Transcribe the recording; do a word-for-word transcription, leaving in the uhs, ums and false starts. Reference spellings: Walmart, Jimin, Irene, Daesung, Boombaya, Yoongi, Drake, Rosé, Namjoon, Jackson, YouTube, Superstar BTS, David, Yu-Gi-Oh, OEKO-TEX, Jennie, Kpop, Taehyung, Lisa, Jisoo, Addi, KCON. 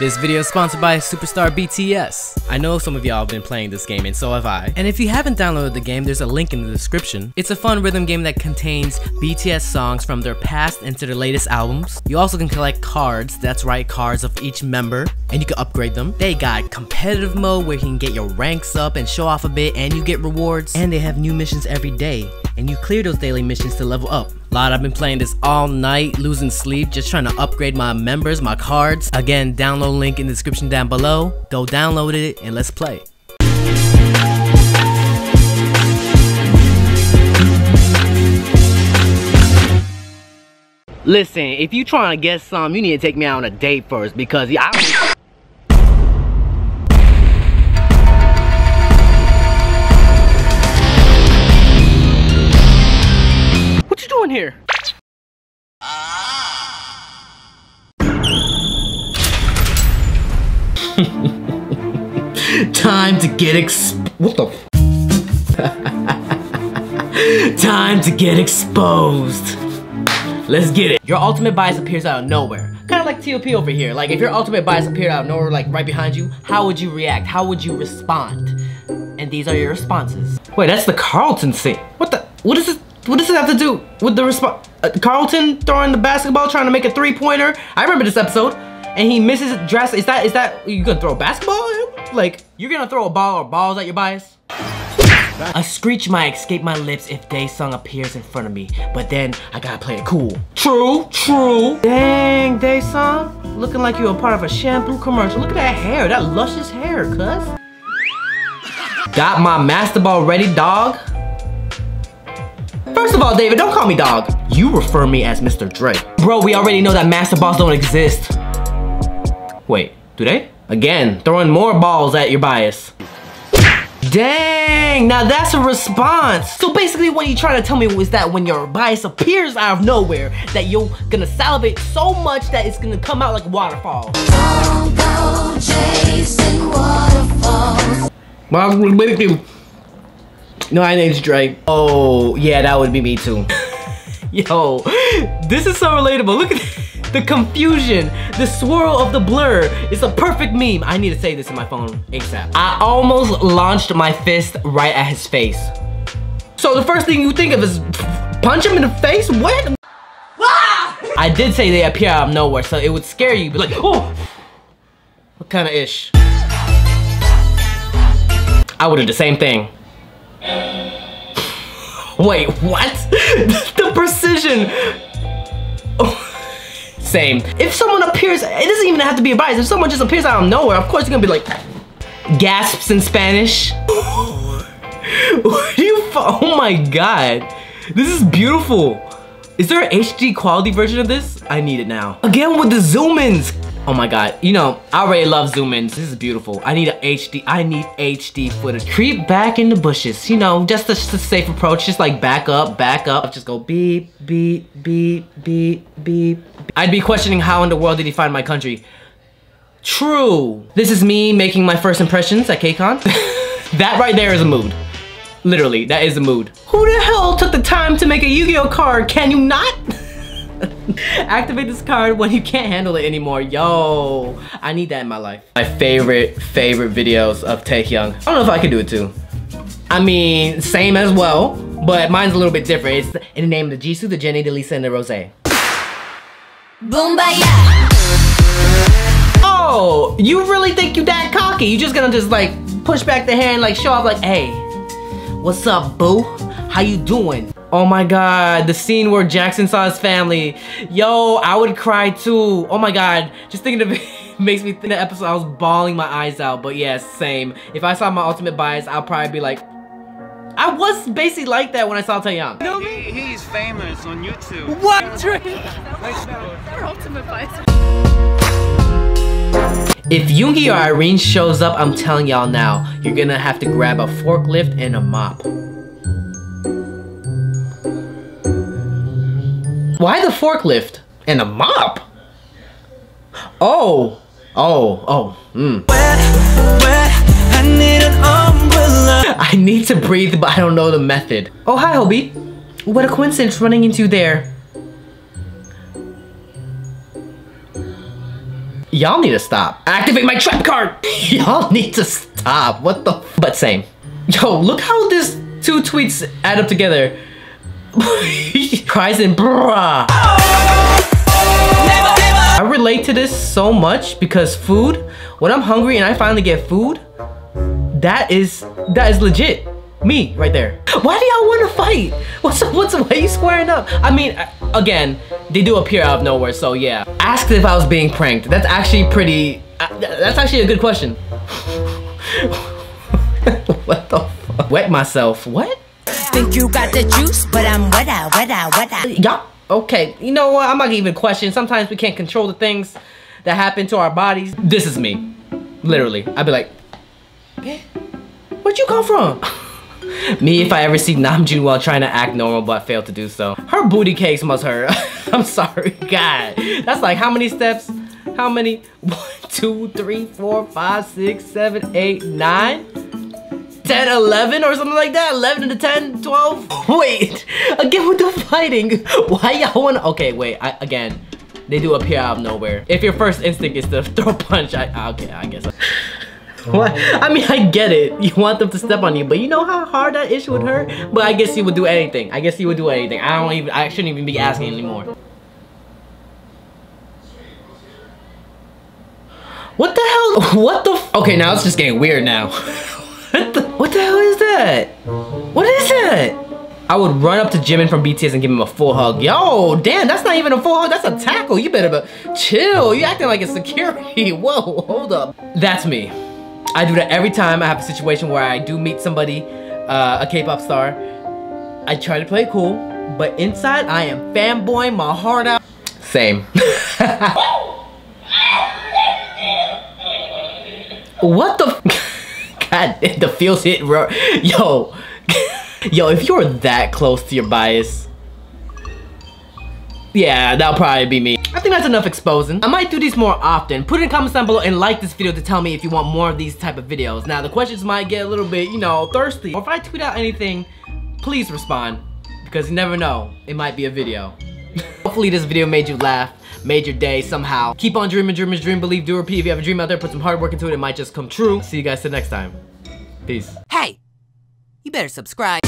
This video is sponsored by Superstar B T S. I know some of y'all have been playing this game, and so have I. And if you haven't downloaded the game, there's a link in the description. It's a fun rhythm game that contains B T S songs from their past and to their latest albums. You also can collect cards, that's right, cards of each member, and you can upgrade them. They got competitive mode where you can get your ranks up and show off a bit, and you get rewards. And they have new missions every day, and you clear those daily missions to level up. Lord, I've been playing this all night, losing sleep, just trying to upgrade my members, my cards. Again, download link in the description down below. Go download it and let's play. Listen, if you trying to guess some, you need to take me out on a date first, because yeah, I here. Time to get ex- What the f- Time to get exposed. Let's get it. Your ultimate bias appears out of nowhere. Kind of like T O P over here. Like, if your ultimate bias appeared out of nowhere, like right behind you, how would you react? How would you respond? And these are your responses. Wait, that's the Carlton scene. What the- What is this? What does it have to do with the response? Uh, Carlton throwing the basketball, trying to make a three-pointer. I remember this episode, and he misses it drastically. Is that, is that, you gonna throw a basketball at him? Like, you're gonna throw a ball or balls at your bias? A screech might escape my lips if Daesung appears in front of me, but then I gotta play it cool. True, true. Dang, Daesung, looking like you were part of a shampoo commercial. Look at that hair, that luscious hair, cuz. Got my master ball ready, dog. First of all, David, don't call me dog. You refer me as Mister Drake. Bro, we already know that master balls don't exist. Wait, do they? Again, throwing more balls at your bias. Dang, now that's a response. So basically what you're trying to tell me was that when your bias appears out of nowhere, that you're gonna salivate so much that it's gonna come out like waterfall. Don't go chasing waterfalls. No, I named Drake. Oh, yeah, that would be me too. Yo, this is so relatable. Look at the confusion, the swirl of the blur. It's a perfect meme. I need to save this in my phone ASAP. I almost launched my fist right at his face. So the first thing you think of is punch him in the face? What? Ah! I did say they appear out of nowhere, so it would scare you. Be like, oh, what kind of ish? I would do the same thing. Wait, what? The precision! Oh, same. If someone appears, it doesn't even have to be a bias. If someone just appears out of nowhere, of course you're gonna be like, gasps in Spanish. What do you, oh my god. This is beautiful. Is there an H D quality version of this? I need it now. Again with the zoom-ins. Oh my god, you know, I already love zoom-ins. This is beautiful. I need a H D, I need H D footage. Creep back in the bushes, you know, just a, just a safe approach. Just like back up, back up. Just go beep, beep, beep, beep, beep. I'd be questioning how in the world did he find my country. True. This is me making my first impressions at K C O N. That right there is a mood. Literally, that is a mood. Who the hell took the time to make a Yu-Gi-Oh card? Can you not? Activate this card when you can't handle it anymore. Yo, I need that in my life. My favorite, favorite videos of Taehyung. I don't know if I could do it too. I mean, same as well, but mine's a little bit different. It's the, in the name of the Jisoo, the Jennie, the Lisa, and the Rosé. Boombaya. Oh, you really think you that cocky? You just gonna just like push back the hand, like show off like, hey, what's up, boo? How you doing? Oh my god, the scene where Jackson saw his family. Yo, I would cry too. Oh my god, just thinking of it makes me think of the episode I was bawling my eyes out, but yeah, same. If I saw my ultimate bias, I'll probably be like, I was basically like that when I saw Taehyung. You know me? He, he's famous on YouTube. What? Drake? Their ultimate bias. If Yoongi or Irene shows up, I'm telling y'all now, you're gonna have to grab a forklift and a mop. Why the forklift and a mop? Oh, oh, oh, mm. Wet, wet, I need an umbrella. I need to breathe, but I don't know the method. Oh, hi, Hobie. What a coincidence running into you there. Y'all need to stop. Activate my trap card! Y'all need to stop. What the f- But same. Yo, look how these two tweets add up together. Cries and bruh. I relate to this so much because food, when I'm hungry and I finally get food, that is, that is legit. Me, right there. Why do y'all want to fight? What's up, what's up, why are you squaring up? I mean, again, they do appear out of nowhere, so yeah. Asked if I was being pranked. That's actually pretty, uh, that's actually a good question. What the fuck? Wet myself, what? Think you got the juice, but I'm wet out, wet out, wet out. Yeah, okay, you know what, I'm not gonna even question. Sometimes we can't control the things that happen to our bodies. This is me, literally. I'd be like, man, where'd you come from? Me if I ever see Namjoon while trying to act normal but failed to do so. Her booty cakes must hurt. I'm sorry, God. That's like how many steps? How many? One, two, three, four, five, six, seven, eight, nine? ten, eleven or something like that? eleven to ten, twelve? Wait, again with the fighting. Why y'all wanna? Okay, wait, I, again. They do appear out of nowhere. If your first instinct is to throw a punch, I, okay, I guess. What? I mean, I get it. You want them to step on you, but you know how hard that issue would hurt? But I guess he would do anything. I guess he would do anything. I don't even, I shouldn't even be asking anymore. What the hell? What the f- Okay, now it's just getting weird now. What the, what the hell is that? What is that? I would run up to Jimin from B T S and give him a full hug. Yo, damn, that's not even a full hug, that's a tackle. You better be chill. You acting like it's security. Whoa, hold up. That's me. I do that every time I have a situation where I do meet somebody, uh, a K-pop star. I try to play cool, but inside I am fanboying my heart out. Same. What the f- God, the feels hit ro- Yo. Yo, if you're that close to your bias, yeah, that'll probably be me. I think that's enough exposing. I might do these more often. Put it in the comments down below and like this video to tell me if you want more of these type of videos. Now, the questions might get a little bit, you know, thirsty. Or if I tweet out anything, please respond. Because you never know, it might be a video. Hopefully this video made you laugh, made your day somehow. Keep on dreaming, dreamers, dream, believe, do, repeat. If you have a dream out there, put some hard work into it, it might just come true. See you guys till next time. Peace. Hey, you better subscribe.